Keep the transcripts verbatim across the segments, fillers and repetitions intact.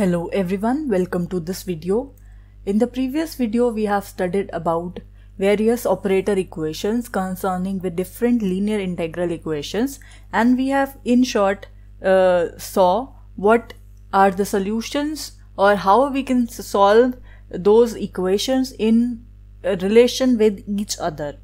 Hello everyone, welcome to this video. In the previous video we have studied about various operator equations concerning with different linear integral equations, and we have in short uh, saw what are the solutions or how we can solve those equations in relation with each other.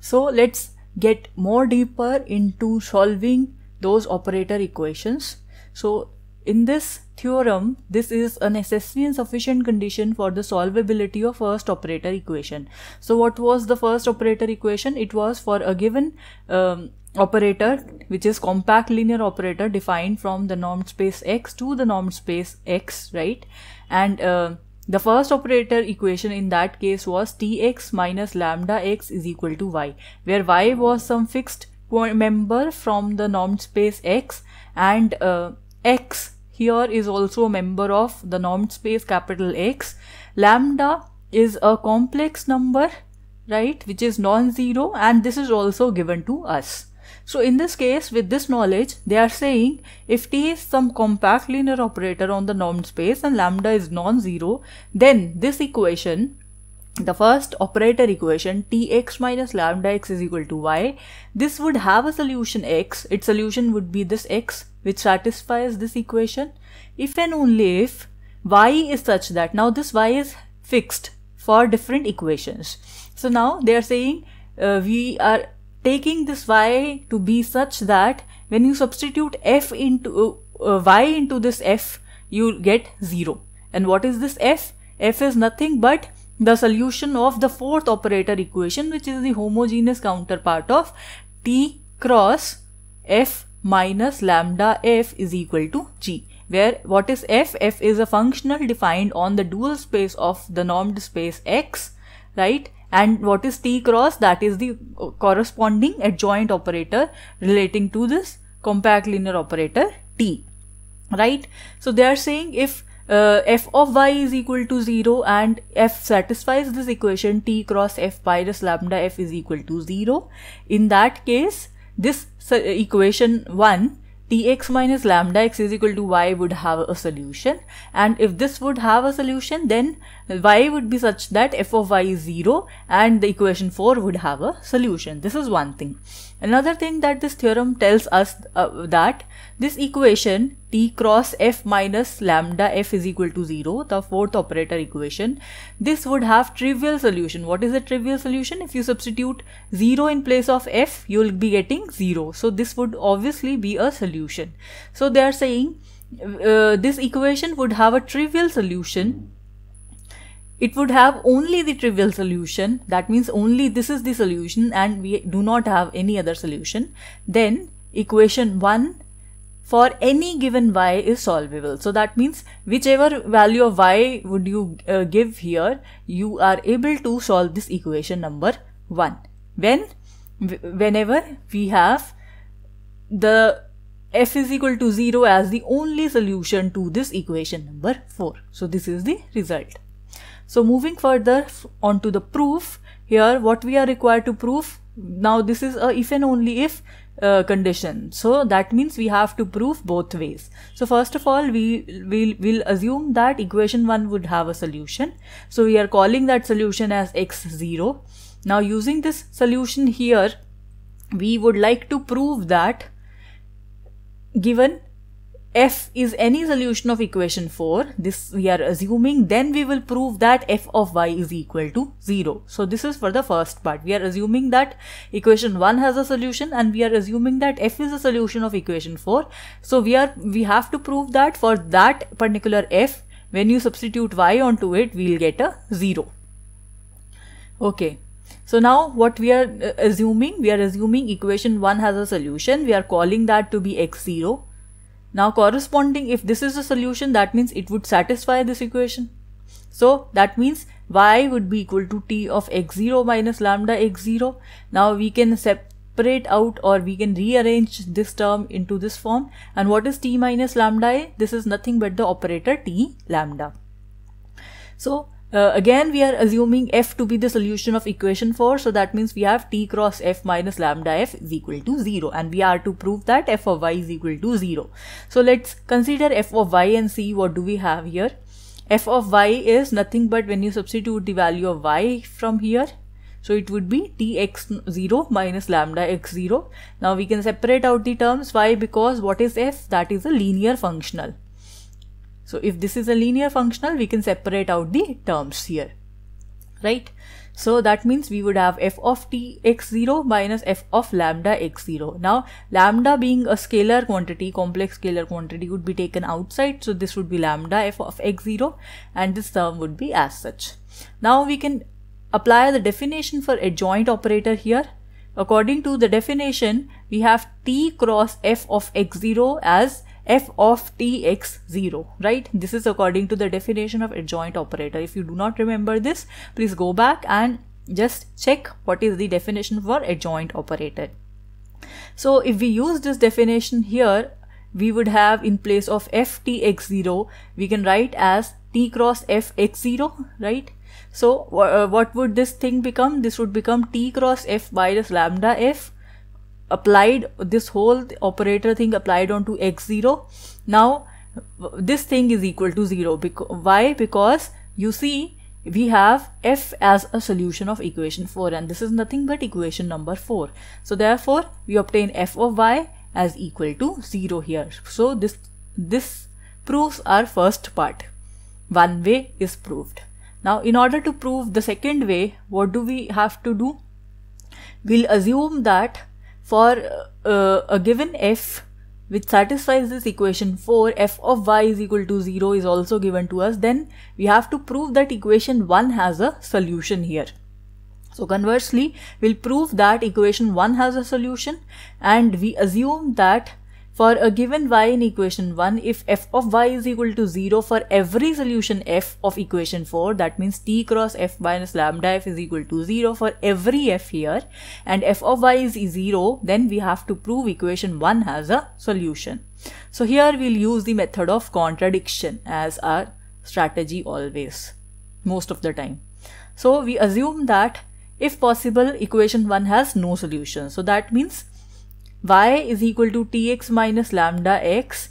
So let's get more deeper into solving those operator equations. So in this theorem, this is a necessary and sufficient condition for the solvability of first operator equation. So what was the first operator equation? It was for a given um, operator, which is compact linear operator defined from the normed space X to the normed space X, right? And uh, the first operator equation in that case was Tx minus lambda x is equal to y, where y was some fixed member from the normed space X, and uh, X here is also a member of the normed space capital X. Lambda is a complex number, right, which is non-zero, and this is also given to us. So in this case, with this knowledge, they are saying if T is some compact linear operator on the normed space and lambda is non-zero, then this equation, the first operator equation Tx minus lambda x is equal to y, this would have a solution X. Its solution would be this X, which satisfies this equation if and only if y is such that, now this y is fixed for different equations. So now they are saying uh, we are taking this y to be such that when you substitute f into uh, uh, y into this f, you get zero. And what is this f? F is nothing but the solution of the fourth operator equation, which is the homogeneous counterpart of T cross f minus lambda f is equal to G, where what is f? F is a functional defined on the dual space of the normed space X, right? And what is T cross? That is the corresponding adjoint operator relating to this compact linear operator T, right? So they are saying if Uh, f of y is equal to zero and f satisfies this equation T cross f minus lambda f is equal to zero, in that case this equation one Tx minus lambda x is equal to y would have a solution, and if this would have a solution, then y would be such that f of y is zero and the equation four would have a solution. This is one thing. Another thing that this theorem tells us uh, that this equation T cross f minus lambda f is equal to zero, the fourth operator equation, this would have trivial solution. What is the trivial solution? If you substitute zero in place of f, you will be getting zero. So this would obviously be a solution. So they are saying uh, this equation would have a trivial solution. It would have only the trivial solution. That means only this is the solution and we do not have any other solution. Then equation one for any given y is solvable. So that means whichever value of y would you uh, give here, you are able to solve this equation number one. When, whenever we have the f is equal to zero as the only solution to this equation number four. So this is the result. So moving further on to the proof, here what we are required to prove, now this is a if and only if uh, condition. So that means we have to prove both ways. So first of all, we will we'll assume that equation one would have a solution. So we are calling that solution as x zero. Now using this solution here, we would like to prove that given f is any solution of equation four, this we are assuming, then we will prove that f of y is equal to zero. So this is for the first part. We are assuming that equation one has a solution and we are assuming that f is a solution of equation four. So we are we have to prove that for that particular f, when you substitute y onto it, we will get a zero. Okay. So now what we are uh, assuming, we are assuming equation one has a solution. We are calling that to be x zero. Now corresponding, if this is a solution, that means it would satisfy this equation. So that means y would be equal to T of x zero minus lambda x zero. Now we can separate out or we can rearrange this term into this form. And what is T minus lambda? This is nothing but the operator T lambda. So Uh, again, we are assuming f to be the solution of equation four. So that means we have t cross f minus lambda f is equal to zero. And we are to prove that f of y is equal to zero. So let's consider f of y and see what do we have here. F of y is nothing but when you substitute the value of y from here. So it would be t x zero minus lambda x zero. Now we can separate out the terms. Why? Because what is f? That is a linear functional. So if this is a linear functional, we can separate out the terms here, right? So that means we would have f of t x zero minus f of lambda x zero. Now lambda being a scalar quantity, complex scalar quantity would be taken outside. So this would be lambda f of x zero and this term would be as such. Now we can apply the definition for adjoint operator here. According to the definition, we have t cross f of x zero as f of t x zero, right? This is according to the definition of adjoint operator. If you do not remember this, please go back and just check what is the definition for adjoint operator. So if we use this definition here, we would have in place of f t x zero, we can write as t cross f x zero, right? So uh, what would this thing become? This would become t cross f minus lambda f. Applied this whole operator thing applied onto x zero. Now this thing is equal to zero. Because, why? Because you see we have f as a solution of equation four and this is nothing but equation number four. So therefore we obtain f of y as equal to zero here. So this, this proves our first part. One way is proved. Now in order to prove the second way, what do we have to do? We'll assume that for uh, a given f which satisfies this equation four, f of y is equal to zero is also given to us. Then we have to prove that equation one has a solution here. So conversely, we'll prove that equation one has a solution and we assume that for a given y in equation one, if f of y is equal to zero for every solution f of equation four, that means t cross f minus lambda f is equal to zero for every f here, and f of y is zero, then we have to prove equation one has a solution. So here we'll use the method of contradiction as our strategy always, most of the time. So we assume that if possible, equation one has no solution. So that means y is equal to tx minus lambda x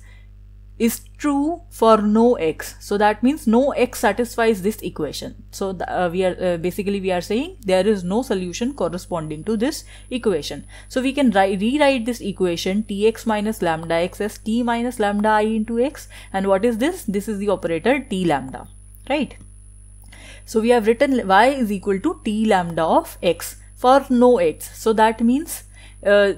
is true for no x. So that means no x satisfies this equation. So the, uh, we are uh, basically we are saying there is no solution corresponding to this equation. So we can rewrite this equation tx minus lambda x as t minus lambda I into x. And what is this? This is the operator t lambda, right? So we have written y is equal to t lambda of x for no x. So that means uh,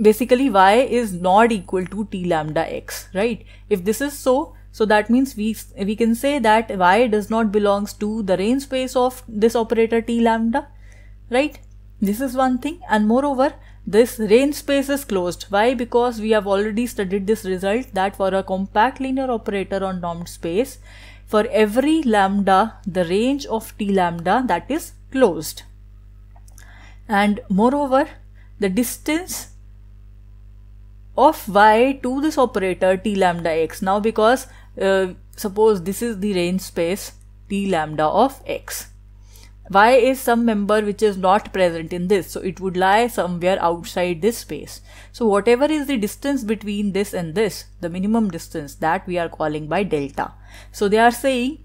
basically y is not equal to t lambda x, right? If this is so, so that means we we can say that y does not belongs to the range space of this operator t lambda, right? This is one thing, and moreover this range space is closed. Why? Because we have already studied this result that for a compact linear operator on normed space, for every lambda the range of t lambda that is closed, and moreover the distance of y to this operator t lambda x. Now because uh, suppose this is the range space t lambda of x. Y is some member which is not present in this. So it would lie somewhere outside this space. So whatever is the distance between this and this, the minimum distance, that we are calling by delta. So they are saying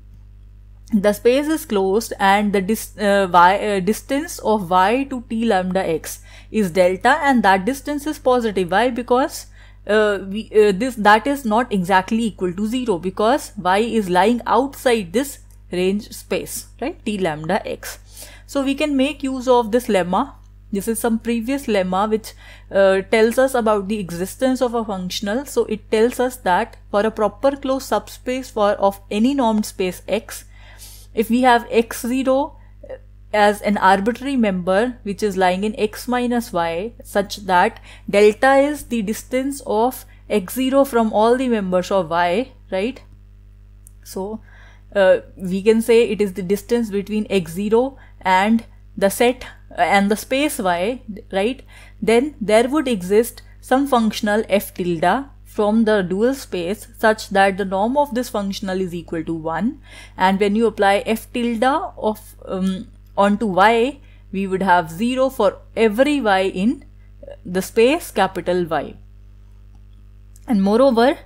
the space is closed and the dis, uh, y, uh, distance of y to t lambda x is delta, and that distance is positive. Why? Because uh, we, uh, this that is not exactly equal to zero, because y is lying outside this range space, right, t lambda x. So we can make use of this lemma. This is some previous lemma which uh, tells us about the existence of a functional. So it tells us that for a proper closed subspace for of any normed space x, if we have x zero as an arbitrary member which is lying in x minus y, such that delta is the distance of x zero from all the members of y, right? So uh, we can say it is the distance between x zero and the set uh, and the space y, right? Then there would exist some functional f tilde from the dual space such that the norm of this functional is equal to one, and when you apply f tilde of um, onto y, we would have zero for every y in the space capital Y. And moreover,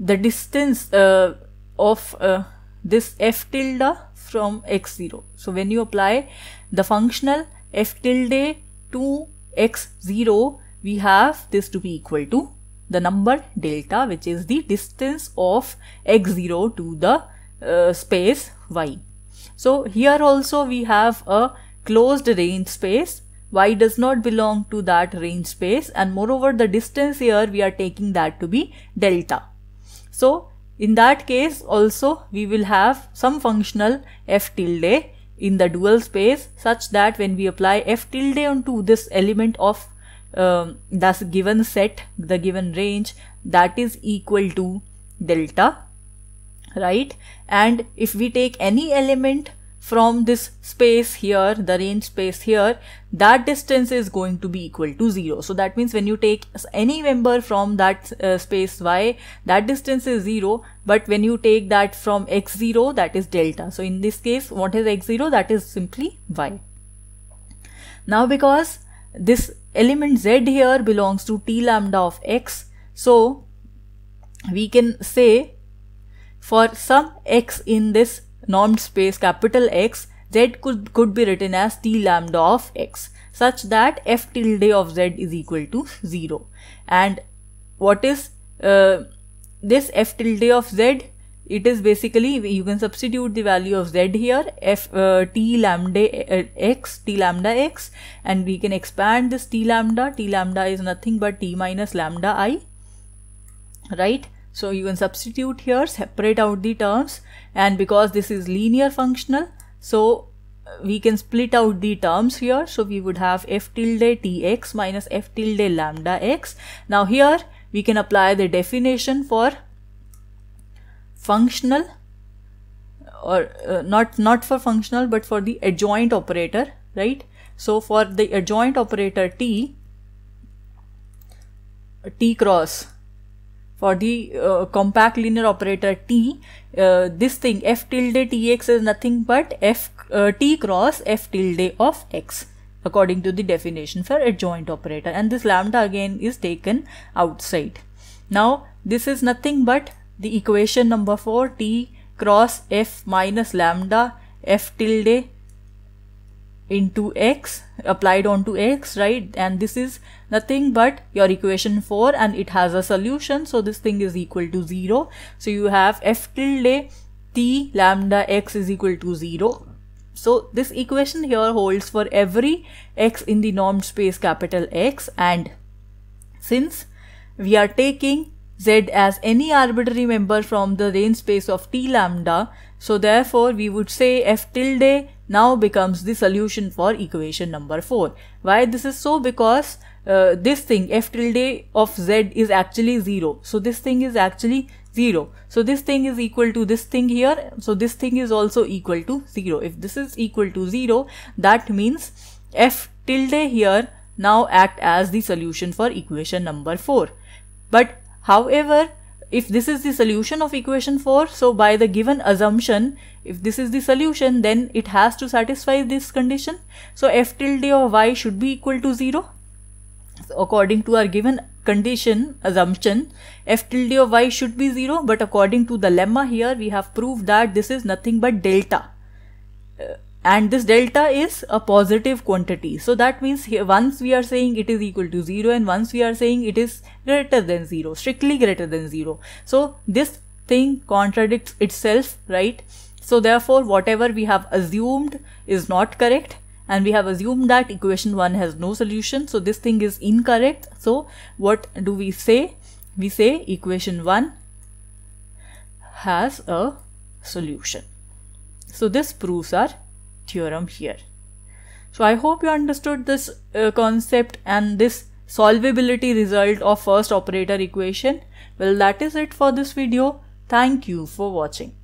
the distance uh, of uh, this f tilde from x zero. So when you apply the functional f tilde to x zero, we have this to be equal to the number delta, which is the distance of x zero to the uh, space y. So here also we have a closed range space. Y does not belong to that range space, and moreover the distance here we are taking that to be delta. So in that case also we will have some functional f tilde in the dual space such that when we apply f tilde onto this element of um, this given set, the given range, that is equal to delta, right? And if we take any element from this space here, the range space here, that distance is going to be equal to zero. So that means when you take any member from that uh, space y, that distance is zero, but when you take that from x zero, that is delta. So in this case, what is x zero? That is simply y. Now because this element z here belongs to t lambda of x, so we can say for some x in this normed space capital X, z could, could be written as t lambda of x, such that f tilde of z is equal to zero. And what is uh, this f tilde of z? It is basically, you can substitute the value of z here, f uh, t lambda uh, x, t lambda x, and we can expand this t lambda. T lambda is nothing but t minus lambda I, right? So you can substitute here, separate out the terms, and because this is linear functional, so we can split out the terms here. So we would have f tilde tx minus f tilde lambda x. Now here we can apply the definition for functional, or uh, not, not for functional, but for the adjoint operator, right? So for the adjoint operator t, t cross, for the uh, compact linear operator t, uh, this thing f tilde tx is nothing but f uh, t cross f tilde of x, according to the definition for adjoint operator, and this lambda again is taken outside. Now this is nothing but the equation number four, t cross f minus lambda f tilde into x, applied onto x, right? And this is nothing but your equation four, and it has a solution, so this thing is equal to zero. So you have f tilde t lambda x is equal to zero. So this equation here holds for every x in the normed space capital X, and since we are taking z as any arbitrary member from the range space of t lambda, so therefore we would say f tilde now becomes the solution for equation number four. Why this is so? Because uh, this thing f tilde of z is actually zero. So this thing is actually zero. So this thing is equal to this thing here. So this thing is also equal to zero. If this is equal to zero, that means f tilde here now act as the solution for equation number four. But however, if this is the solution of equation four, so by the given assumption, if this is the solution, then it has to satisfy this condition. So f tilde of y should be equal to zero. So according to our given condition assumption, f tilde of y should be zero, but according to the lemma here, we have proved that this is nothing but delta. Uh, And this delta is a positive quantity. So that means here once we are saying it is equal to zero, and once we are saying it is greater than zero, strictly greater than zero. So this thing contradicts itself, right? So therefore whatever we have assumed is not correct, and we have assumed that equation one has no solution. So this thing is incorrect. So what do we say? We say equation one has a solution. So this proves our theorem here. So I hope you understood this uh, concept and this solvability result of first operator equation. Well, that is it for this video. Thank you for watching.